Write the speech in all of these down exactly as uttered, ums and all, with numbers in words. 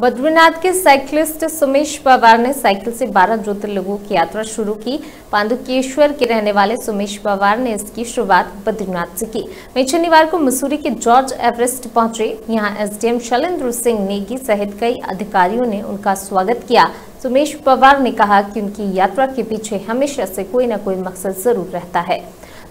बद्रीनाथ के साइकिलिस्ट सुमेश पवार ने साइकिल से बारह ज्योतिर्लिंगों की यात्रा शुरू की। पांडुकेश्वर के रहने वाले सुमेश पवार ने इसकी शुरुआत बद्रीनाथ से की। वे शनिवार को मसूरी के जॉर्ज एवरेस्ट पहुंचे। यहां एसडीएम एम सिंह नेगी सहित कई अधिकारियों ने उनका स्वागत किया। सुमेश पवार ने कहा कि उनकी यात्रा के पीछे हमेशा से कोई न कोई मकसद जरूर रहता है।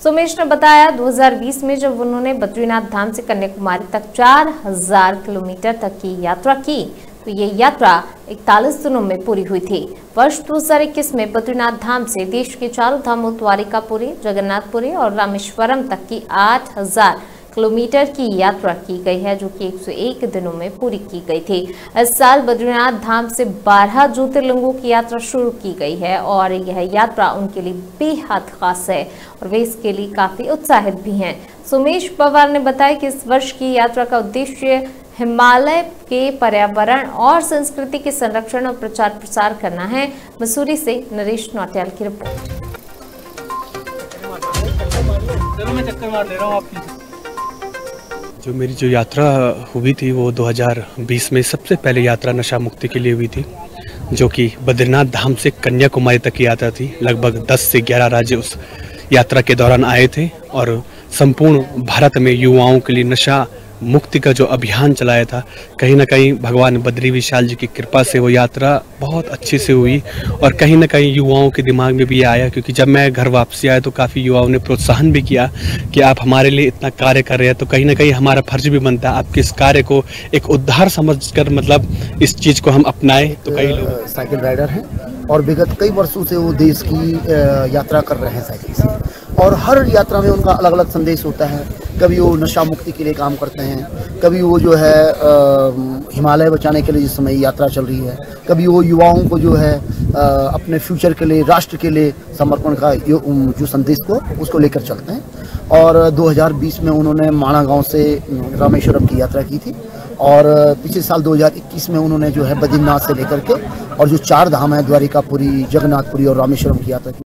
सुमेश ने बताया दो हज़ार बीस में जब उन्होंने बद्रीनाथ धाम से कन्याकुमारी तक चार हज़ार किलोमीटर तक की यात्रा की तो ये यात्रा इकतालीस दिनों में पूरी हुई थी। वर्ष दो हज़ार इक्कीस में बद्रीनाथ धाम से देश के चारों धामों द्वारिकापुरी, जगन्नाथपुरी और रामेश्वरम तक की आठ हज़ार किलोमीटर की यात्रा की गई है, जो कि एक सौ एक दिनों में पूरी की गई थी। इस साल बद्रीनाथ धाम से बारह ज्योतिर्लिंगों की यात्रा शुरू की गई है और यह यात्रा उनके लिए बेहद खास है और वे इसके लिए काफ़ी उत्साहित भी हैं। सुमेश पवार ने बताया कि इस वर्ष की यात्रा का उद्देश्य हिमालय के पर्यावरण और संस्कृति के संरक्षण और प्रचार प्रसार करना है। मसूरी से नरेश नौटियाल की रिपोर्ट। चलो मैं चक्कर मार ले रहा हूं आपकी। जो मेरी जो यात्रा हुई थी वो दो हज़ार बीस में सबसे पहले यात्रा नशा मुक्ति के लिए हुई थी, जो कि बद्रीनाथ धाम से कन्याकुमारी तक की यात्रा थी। लगभग दस से ग्यारह राज्य उस यात्रा के दौरान आए थे और संपूर्ण भारत में युवाओं के लिए नशा मुक्ति का जो अभियान चलाया था, कहीं ना कहीं भगवान बद्री विशाल जी की कृपा से वो यात्रा बहुत अच्छे से हुई और कहीं ना कहीं युवाओं के दिमाग में भी आया, क्योंकि जब मैं घर वापसी आया तो काफ़ी युवाओं ने प्रोत्साहन भी किया कि आप हमारे लिए इतना कार्य कर रहे हैं तो कहीं ना कहीं हमारा फर्ज भी बनता है आपके इस कार्य को एक उद्धार समझकर, मतलब इस चीज़ को हम अपनाएं। तो कई लोग साइकिल राइडर हैं और विगत कई वर्षों से वो देश की यात्रा कर रहे हैं साइकिल से, और हर यात्रा में उनका अलग अलग संदेश होता है। कभी वो नशा मुक्ति के लिए काम करते हैं, कभी वो जो है हिमालय बचाने के लिए जिस समय यात्रा चल रही है, कभी वो युवाओं को जो है आ, अपने फ्यूचर के लिए, राष्ट्र के लिए समर्पण का जो संदेश को उसको लेकर चलते हैं। और दो हज़ार बीस में उन्होंने माणा गांव से रामेश्वरम की यात्रा की थी और पिछले साल दो हज़ार इक्कीस में उन्होंने जो है बद्रीनाथ से लेकर के और जो चार धाम है द्वारिकापुरी, जगन्नाथपुरी और रामेश्वरम की यात्रा की।